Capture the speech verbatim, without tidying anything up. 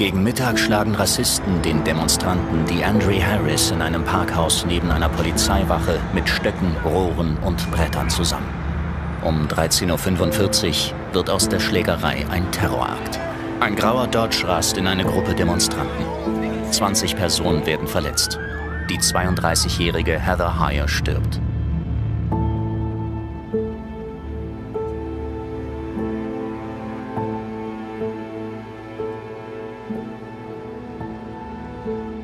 Gegen Mittag schlagen Rassisten den Demonstranten DeAndre Harris in einem Parkhaus neben einer Polizeiwache mit Stöcken, Rohren und Brettern zusammen. Um dreizehn Uhr fünfundvierzig wird aus der Schlägerei ein Terrorakt. Ein grauer Dodge rast in eine Gruppe Demonstranten. zwanzig Personen werden verletzt. Die zweiunddreißigjährige Heather Heyer stirbt. Thank you.